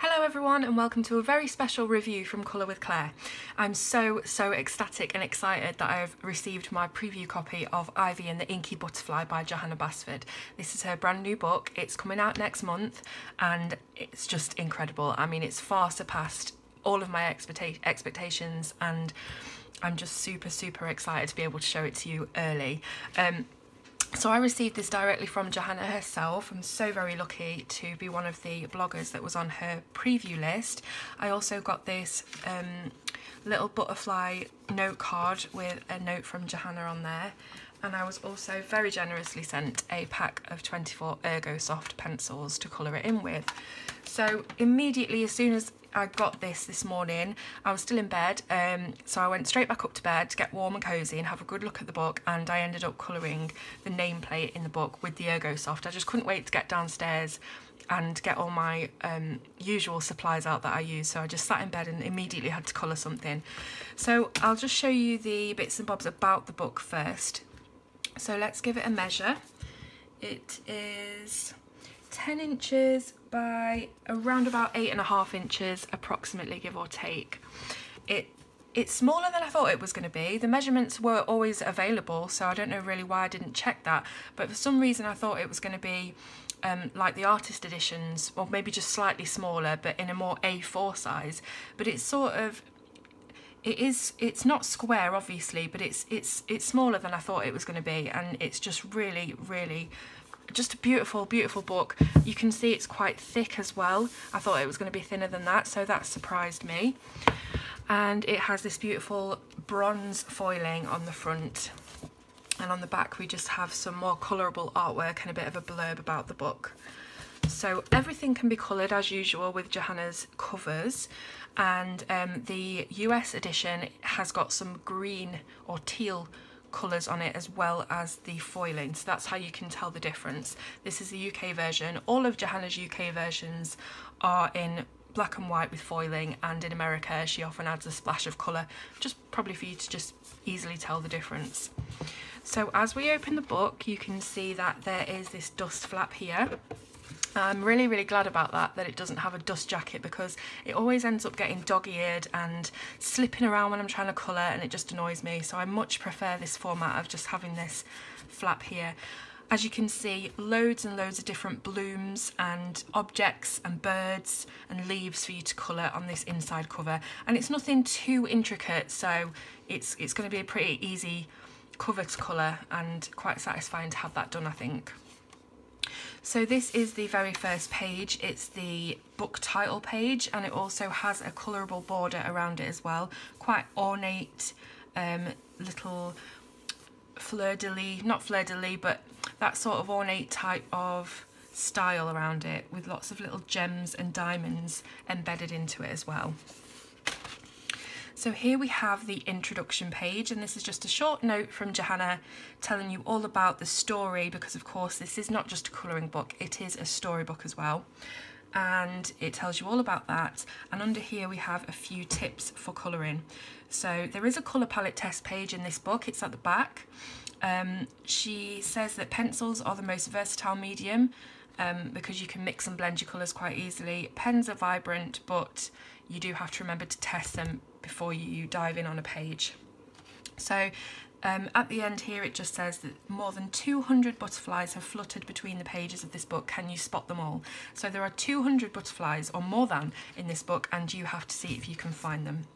Hello everyone and welcome to a very special review from Colour with Claire. I'm so ecstatic and excited that I have received my preview copy of Ivy and the Inky Butterfly by Johanna Basford. This is her brand new book, it's coming out next month and it's just incredible. I mean, it's far surpassed all of my expectations and I'm just super excited to be able to show it to you early. So I received this directly from Johanna herself. I'm so very lucky to be one of the bloggers that was on her preview list. I also got this little butterfly note card with a note from Johanna on there. And I was also very generously sent a pack of 24 Ergosoft pencils to colour it in with. So immediately, as soon as I got this morning, I was still in bed, so I went straight back up to bed to get warm and cosy and have a good look at the book, and I ended up colouring the nameplate in the book with the Ergosoft. I just couldn't wait to get downstairs and get all my usual supplies out that I use, so I just sat in bed and immediately had to colour something. So I'll just show you the bits and bobs about the book first. So let's give it a measure. It is 10 inches by around about 8.5 inches approximately, give or take. It's smaller than I thought it was going to be. The measurements were always available, so I don't know really why I didn't check that, but for some reason I thought it was going to be like the artist editions, or maybe just slightly smaller but in a more A4 size. But it's sort of, it's not square obviously, but it's smaller than I thought it was going to be, and it's just really just a beautiful book. You can see it's quite thick as well. I thought it was going to be thinner than that, so that surprised me. And it has this beautiful bronze foiling on the front, and on the back we just have some more colourable artwork and a bit of a blurb about the book. So everything can be coloured as usual with Johanna's covers, and the US edition has got some green or teal colours on it as well as the foiling, so that's how you can tell the difference. This is the UK version. All of Johanna's UK versions are in black and white with foiling, and in America she often adds a splash of colour, just probably for you to just easily tell the difference. So as we open the book, you can see that there is this dust flap here. I'm really glad about that it doesn't have a dust jacket, because it always ends up getting dog-eared and slipping around when I'm trying to colour, and it just annoys me. So I much prefer this format of just having this flap here. As you can see, loads and loads of different blooms and objects and birds and leaves for you to colour on this inside cover, and it's nothing too intricate, so it's going to be a pretty easy cover to colour and quite satisfying to have that done, I think. So this is the very first page. It's the book title page, and it also has a colourable border around it as well. Quite ornate little fleur-de-lis, not fleur-de-lis, but that sort of ornate type of style around it, with lots of little gems and diamonds embedded into it as well. So here we have the introduction page, and this is just a short note from Johanna telling you all about the story, because of course this is not just a colouring book, it is a storybook as well, and it tells you all about that. And under here we have a few tips for colouring. So there is a colour palette test page in this book, it's at the back. She says that pencils are the most versatile medium because you can mix and blend your colours quite easily. Pens are vibrant, but you do have to remember to test them before you dive in on a page. So at the end here it just says that more than 200 butterflies have fluttered between the pages of this book. Can you spot them all? So there are 200 butterflies or more than in this book, and you have to see if you can find them.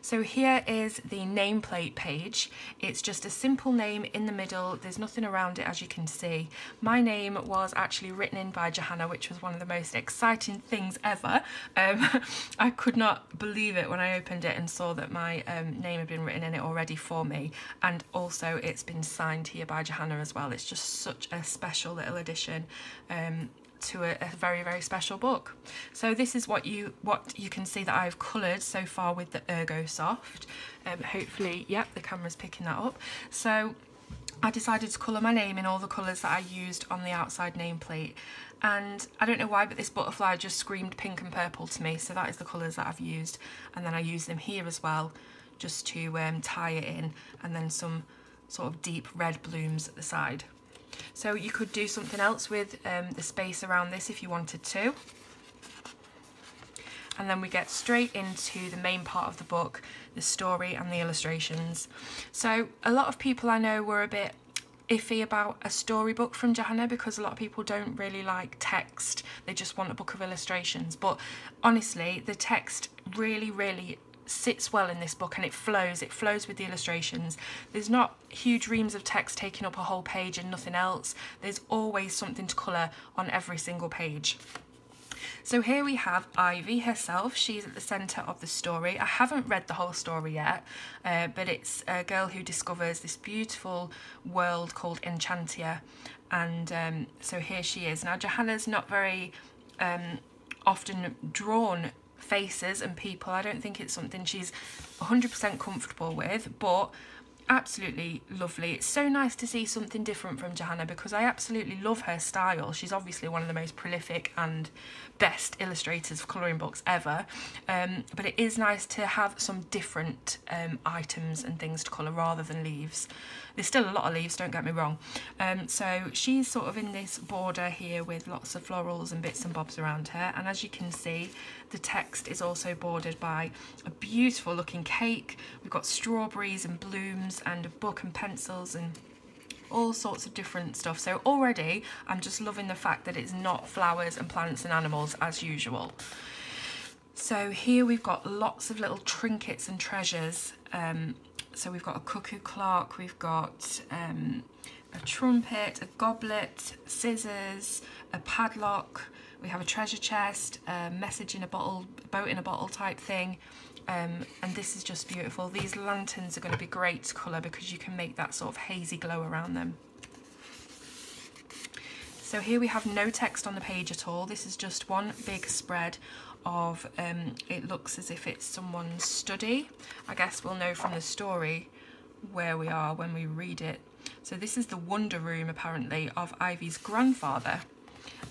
So here is the nameplate page. It's just a simple name in the middle, there's nothing around it as you can see. My name was actually written in by Johanna, which was one of the most exciting things ever. I could not believe it when I opened it and saw that my name had been written in it already for me, and also it's been signed here by Johanna as well. It's just such a special little addition to a very special book. So this is what you can see that I've coloured so far with the Ergosoft. Hopefully, yep, the camera's picking that up. So I decided to colour my name in all the colours that I used on the outside nameplate, and I don't know why, but this butterfly just screamed pink and purple to me, so that is the colours that I've used. And then I use them here as well, just to tie it in, and then some sort of deep red blooms at the side. So you could do something else with the space around this if you wanted to. and then we get straight into the main part of the book, the story and the illustrations. So a lot of people I know were a bit iffy about a storybook from Johanna because a lot of people don't really like text, they just want a book of illustrations, but honestly the text really sits well in this book and it flows with the illustrations. There's not huge reams of text taking up a whole page and nothing else. There's always something to colour on every single page. So here we have Ivy herself. She's at the centre of the story. I haven't read the whole story yet, but it's a girl who discovers this beautiful world called Enchantia, and so here she is. Now Johanna's not very often drawn faces and people. I don't think it's something she's 100% comfortable with, but absolutely lovely. It's so nice to see something different from Johanna because I absolutely love her style. She's obviously one of the most prolific and best illustrators of colouring books ever, but it is nice to have some different items and things to colour rather than leaves. There's still a lot of leaves, don't get me wrong. So she's sort of in this border here with lots of florals and bits and bobs around her, and as you can see the text is also bordered by a beautiful looking cake. We've got strawberries and blooms and a book and pencils and all sorts of different stuff. So already I'm just loving the fact that it's not flowers and plants and animals as usual. So here we've got lots of little trinkets and treasures. So we've got a cuckoo clock, we've got a trumpet, a goblet, scissors, a padlock, we have a treasure chest, a message in a bottle, boat in a bottle type thing. And this is just beautiful. These lanterns are going to be great to colour because you can make that sort of hazy glow around them. So here we have no text on the page at all. This is just one big spread of, it looks as if it's someone's study. I guess we'll know from the story where we are when we read it. So this is the wonder room apparently of Ivy's grandfather.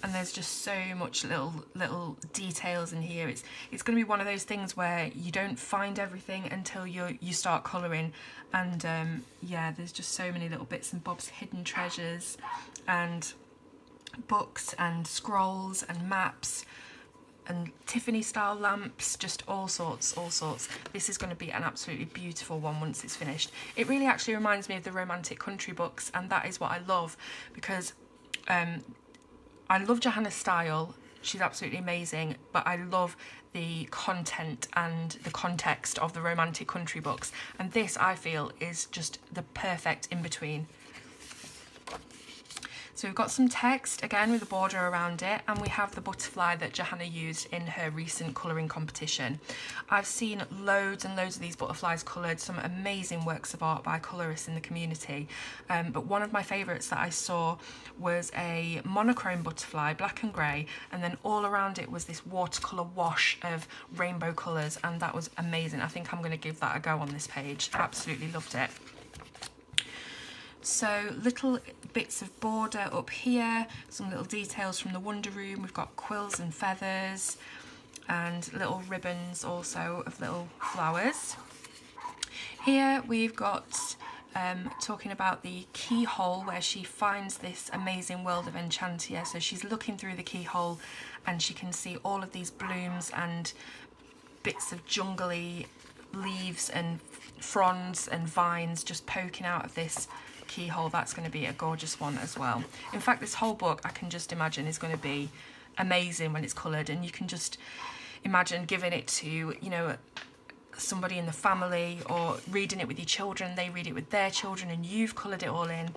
And there's just so much little details in here. It's going to be one of those things where you don't find everything until you start colouring, and yeah, there's just so many little bits and bobs, hidden treasures and books and scrolls and maps and Tiffany style lamps, just all sorts. This is going to be an absolutely beautiful one once it's finished. It really actually reminds me of the Romantic Country books, and that is what I love because I love Johanna's style, she's absolutely amazing, but I love the content and the context of the Romantic Country books, and this I feel is just the perfect in-between. So we've got some text, again with a border around it, and we have the butterfly that Johanna used in her recent colouring competition. I've seen loads and loads of these butterflies coloured, some amazing works of art by colourists in the community, but one of my favourites that I saw was a monochrome butterfly, black and grey, and then all around it was this watercolour wash of rainbow colours, and that was amazing. I think I'm going to give that a go on this page, absolutely loved it. So little bits of border up here, some little details from the Wonder Room. We've got quills and feathers and little ribbons also of little flowers. Here we've got talking about the keyhole where she finds this amazing world of Enchantia. So she's looking through the keyhole and she can see all of these blooms and bits of jungly leaves and fronds and vines just poking out of this keyhole. That's going to be a gorgeous one as well. In fact, this whole book I can just imagine is going to be amazing when it's coloured, and you can just imagine giving it to, you know, somebody in the family or reading it with your children, they read it with their children and you've coloured it all in.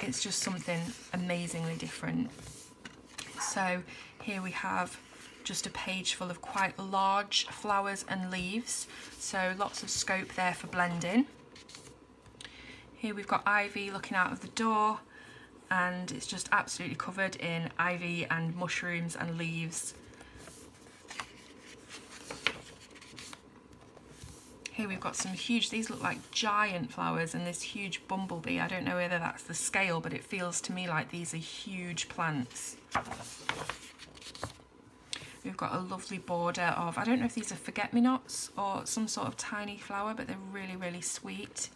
It's just something amazingly different. So here we have just a page full of quite large flowers and leaves, so lots of scope there for blending. Here we've got Ivy looking out of the door, and it's just absolutely covered in ivy and mushrooms and leaves. Here we've got some huge, these look like giant flowers, and this huge bumblebee. I don't know whether that's the scale, but it feels to me like these are huge plants. We've got a lovely border of, I don't know if these are forget-me-nots or some sort of tiny flower, but they're really sweet.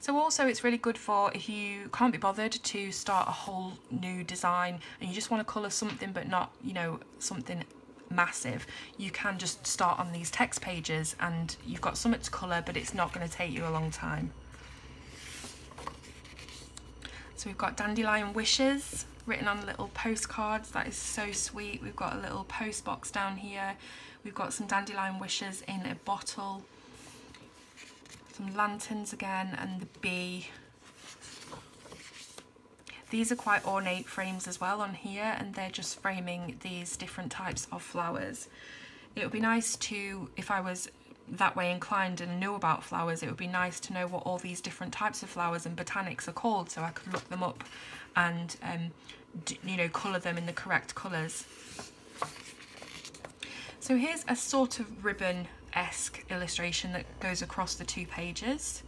So also it's really good for if you can't be bothered to start a whole new design and you just want to colour something but not, you know, something massive. You can just start on these text pages and you've got something to colour, but it's not going to take you a long time. So we've got dandelion wishes written on little postcards. That is so sweet. We've got a little post box down here. We've got some dandelion wishes in a bottle, some lanterns again, and the bee. These are quite ornate frames as well on here, and they're just framing these different types of flowers. It would be nice to, if I was that way inclined and knew about flowers, it would be nice to know what all these different types of flowers and botanics are called, so I could look them up and you know, colour them in the correct colours. So here's a sort of ribbon-esque illustration that goes across the two pages.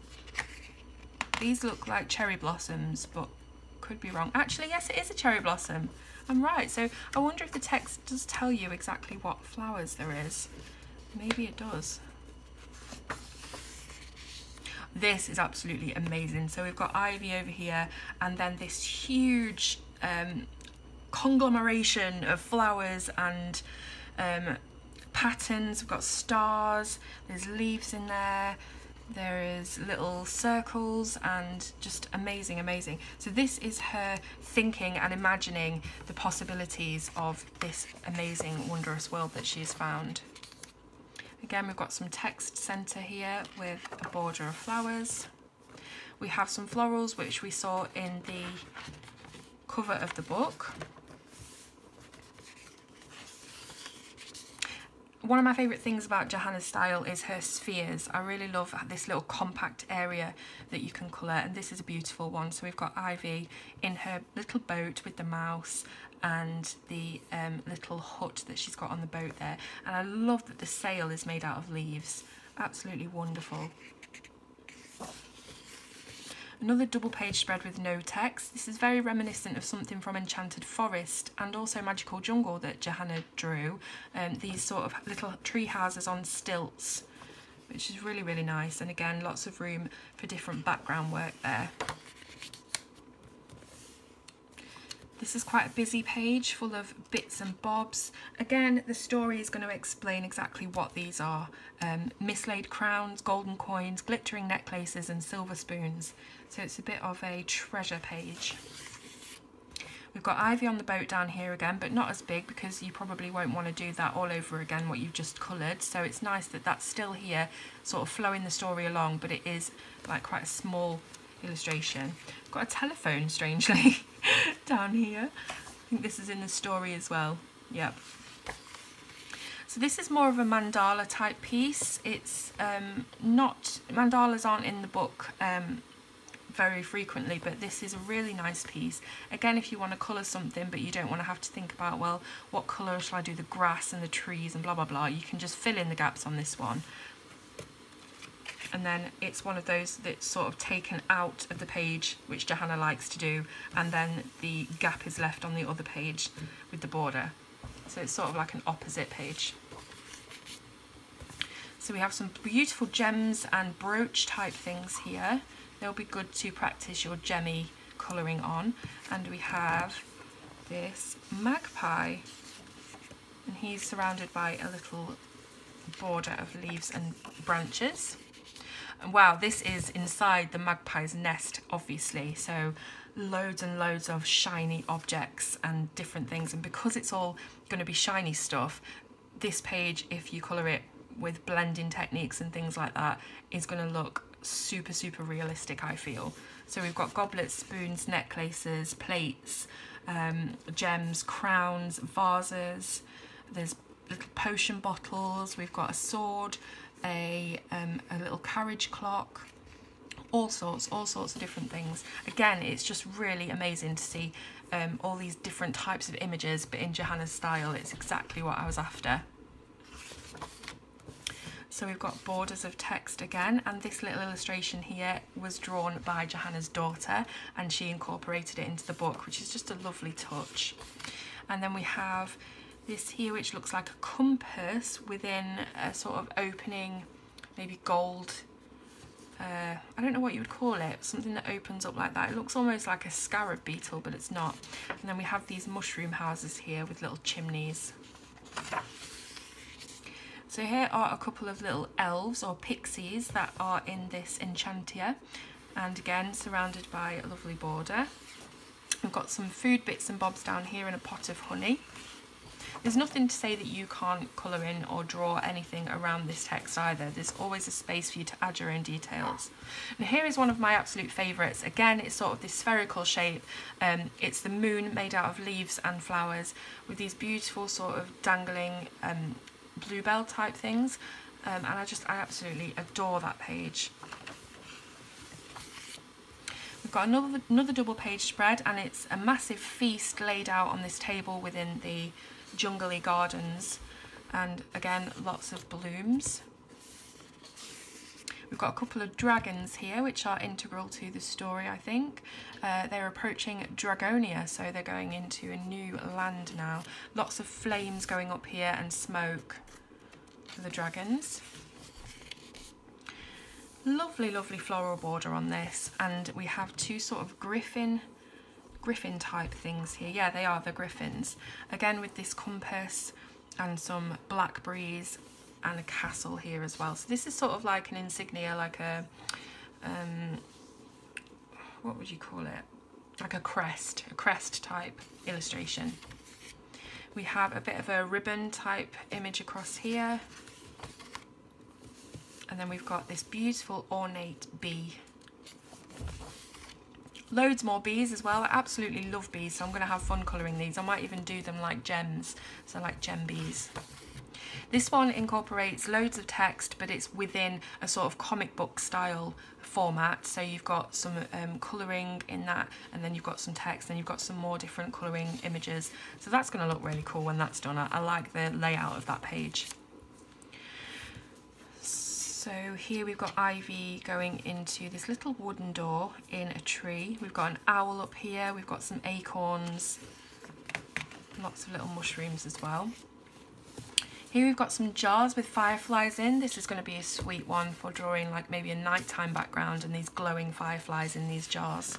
These look like cherry blossoms, but could be wrong. Actually, yes, it is a cherry blossom. I'm right. So I wonder if the text does tell you exactly what flowers there is. Maybe it does. This is absolutely amazing. So we've got ivy over here, and then this huge conglomeration of flowers and patterns. We've got stars, there's leaves in there, there is little circles, and just amazing, amazing. So this is her thinking and imagining the possibilities of this amazing, wondrous world that she's found. Again, we've got some text centre here with a border of flowers. We have some florals, which we saw in the cover of the book. One of my favourite things about Johanna's style is her spheres. I really love this little compact area that you can colour, and this is a beautiful one. So we've got Ivy in her little boat with the mouse and the little hut that she's got on the boat there. And I love that the sail is made out of leaves. Absolutely wonderful. Another double page spread with no text. This is very reminiscent of something from Enchanted Forest and also Magical Jungle that Johanna drew. These sort of little tree houses on stilts, which is really, really nice. And again, lots of room for different background work there. This is quite a busy page full of bits and bobs. Again, the story is going to explain exactly what these are. Mislaid crowns, golden coins, glittering necklaces and silver spoons. So it's a bit of a treasure page. We've got Ivy on the boat down here again, but not as big, because you probably won't want to do that all over again, what you've just coloured. So it's nice that that's still here, sort of flowing the story along, but it is like quite a small illustration. I've got a telephone, strangely, down here. I think this is in the story as well. Yep. So this is more of a mandala type piece. It's not, mandalas aren't in the book very frequently, but this is a really nice piece. Again, if you want to colour something but you don't want to have to think about, well, what colour shall I do the grass and the trees and blah blah blah, you can just fill in the gaps on this one. And then it's one of those that's sort of taken out of the page, which Johanna likes to do, and then the gap is left on the other page with the border. So it's sort of like an opposite page. So we have some beautiful gems and brooch type things here. They'll be good to practice your gemmy colouring on. And we have this magpie, and he's surrounded by a little border of leaves and branches. Wow, this is inside the magpie's nest, obviously, so loads and loads of shiny objects and different things. And because it's all going to be shiny stuff, this page, if you colour it with blending techniques and things like that, is going to look super, super realistic, I feel. So we've got goblets, spoons, necklaces, plates, gems, crowns, vases, there's little potion bottles, we've got a sword, a little carriage clock, all sorts of different things. Again, it's just really amazing to see all these different types of images, but in Johanna's style. It's exactly what I was after. So we've got borders of text again, and this little illustration here was drawn by Johanna's daughter, and she incorporated it into the book, which is just a lovely touch. And then we have this here, which looks like a compass within a sort of opening, maybe gold, I don't know what you would call it, something that opens up like that. It looks almost like a scarab beetle, but it's not. And then we have these mushroom houses here with little chimneys. So here are a couple of little elves or pixies that are in this Enchantia, and again surrounded by a lovely border. I've got some food bits and bobs down here and a pot of honey. There's nothing to say that you can't colour in or draw anything around this text either. There's always a space for you to add your own details. And here is one of my absolute favourites. Again, it's sort of this spherical shape. It's the moon made out of leaves and flowers with these beautiful sort of dangling bluebell type things. And I absolutely adore that page. We've got another double page spread, and it's a massive feast laid out on this table within the jungly gardens, and again lots of blooms. We've got a couple of dragons here which are integral to the story, I think. They're approaching Dragonia, so they're going into a new land now. Lots of flames going up here and smoke for the dragons. Lovely, lovely floral border on this, and we have two sort of griffin type things here. Yeah, they are the griffins. Again with this compass and some blackberries and a castle here as well. So this is sort of like an insignia, like a, what would you call it? Like a crest type illustration. We have a bit of a ribbon type image across here. And then we've got this beautiful ornate bee. Loads more bees as well. I absolutely love bees, so I'm going to have fun colouring these. I might even do them like gems, so like gem bees. This one incorporates loads of text, but it's within a sort of comic book style format. So you've got some colouring in that, and then you've got some text, and you've got some more different colouring images. So that's going to look really cool when that's done. I like the layout of that page. So here we've got Ivy going into this little wooden door in a tree. We've got an owl up here, we've got some acorns, lots of little mushrooms as well. Here we've got some jars with fireflies in. This is going to be a sweet one for drawing like maybe a nighttime background, and these glowing fireflies in these jars.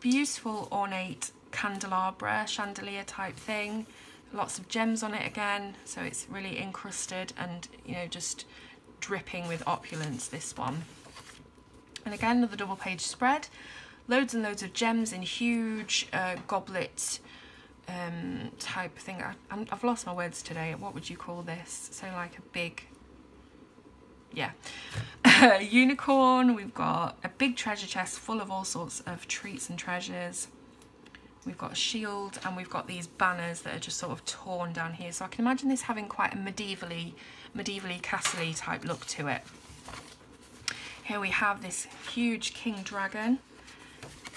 Beautiful ornate candelabra, chandelier type thing. Lots of gems on it again, so it's really encrusted and, you know, just dripping with opulence, this one. And again, another double page spread. Loads and loads of gems in huge goblet type thing. I've lost my words today. What would you call this? So like a big, yeah, unicorn. We've got a big treasure chest full of all sorts of treats and treasures. We've got a shield, and we've got these banners that are just sort of torn down here. So I can imagine this having quite a medievally castle-y type look to it. Here we have this huge king dragon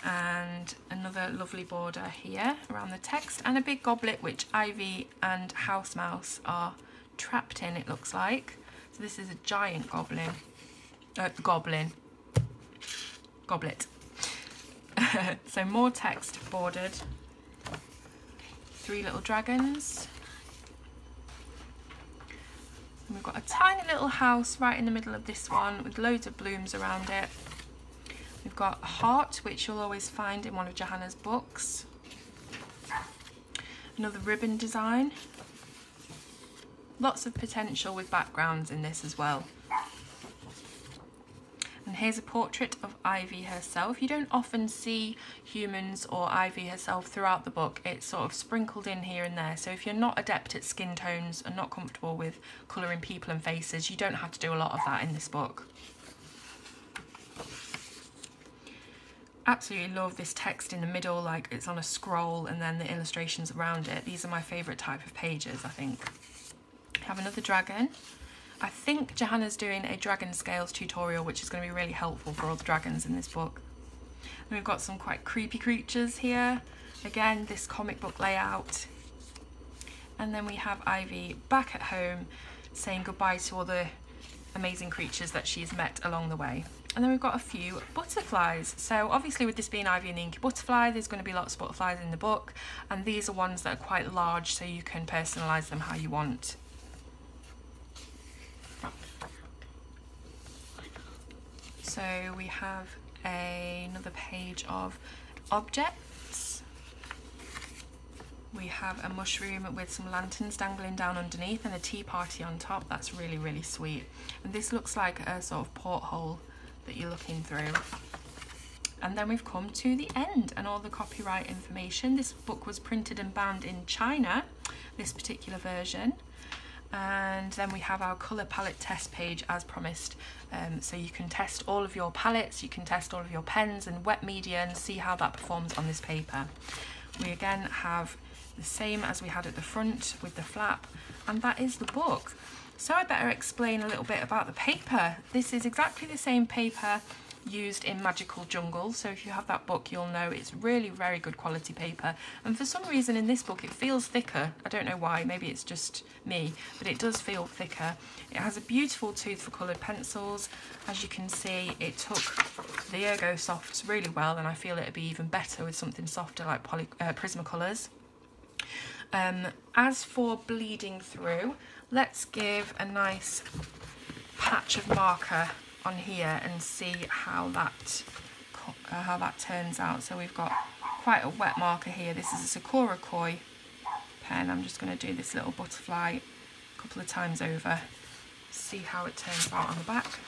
and another lovely border here around the text, and a big goblet which Ivy and House Mouse are trapped in, it looks like. So this is a giant goblet. So more text bordered, three little dragons, and we've got a tiny little house right in the middle of this one with loads of blooms around it. We've got a heart, which you'll always find in one of Johanna's books, another ribbon design, lots of potential with backgrounds in this as well. And here's a portrait of Ivy herself. You don't often see humans or Ivy herself throughout the book. It's sort of sprinkled in here and there. So if you're not adept at skin tones and not comfortable with colouring people and faces, you don't have to do a lot of that in this book. Absolutely love this text in the middle, like it's on a scroll, and then the illustrations around it. These are my favourite type of pages, I think. I have another dragon. I think Johanna's doing a dragon scales tutorial, which is going to be really helpful for all the dragons in this book. And we've got some quite creepy creatures here. Again, this comic book layout. And then we have Ivy back at home saying goodbye to all the amazing creatures that she's met along the way. And then we've got a few butterflies. So obviously with this being Ivy and the Inky Butterfly, there's going to be lots of butterflies in the book. And these are ones that are quite large, so you can personalise them how you want. So we have another page of objects, We have a mushroom with some lanterns dangling down underneath and a tea party on top. That's really, really sweet. And this looks like a sort of porthole that you're looking through. And then we've come to the end and all the copyright information. This book was printed and bound in China, this particular version. And then we have our colour palette test page as promised, so you can test all of your palettes, you can test all of your pens and wet media and see how that performs on this paper. We again have the same as we had at the front with the flap, and that is the book. So I better explain a little bit about the paper. This is exactly the same paper used in Magical Jungle, so if you have that book you'll know it's really very good quality paper, and for some reason in this book it feels thicker. I don't know why, maybe it's just me, but it does feel thicker. It has a beautiful tooth for coloured pencils. As you can see, it took the Ergosofts really well, and I feel it'd be even better with something softer like Prismacolors. As for bleeding through, let's give a nice patch of marker on here and see how that turns out. So we've got quite a wet marker here. This is a Sakura Koi pen. I'm just going to do this little butterfly a couple of times over, see how it turns out on the back.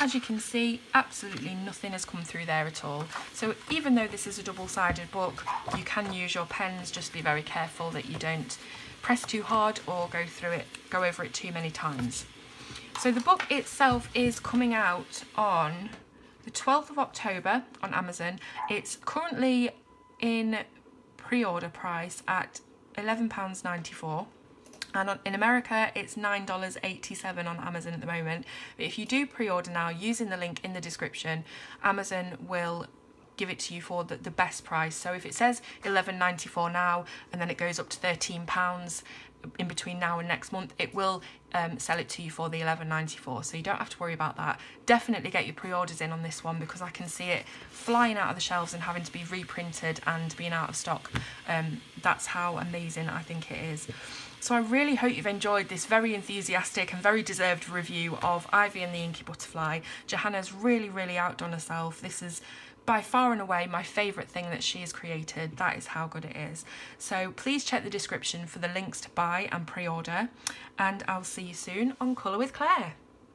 As you can see, absolutely nothing has come through there at all. So even though this is a double-sided book, you can use your pens, just be very careful that you don't press too hard or go over it too many times. So the book itself is coming out on the 12th of October on Amazon. It's currently in pre-order price at £11.94, and in America it's $9.87 on Amazon at the moment. But if you do pre-order now using the link in the description, Amazon will give it to you for the best price. So if it says £11.94 now and then it goes up to £13 in between now and next month, it will sell it to you for the £11.94, so you don't have to worry about that. Definitely get your pre-orders in on this one, because I can see it flying out of the shelves and having to be reprinted and being out of stock. That's how amazing I think it is. So I really hope you've enjoyed this very enthusiastic and very deserved review of Ivy and the Inky Butterfly. Johanna's really, really outdone herself. This is by far and away my favourite thing that she has created. That is how good it is. So please check the description for the links to buy and pre-order, and I'll see you soon on Colour with Claire.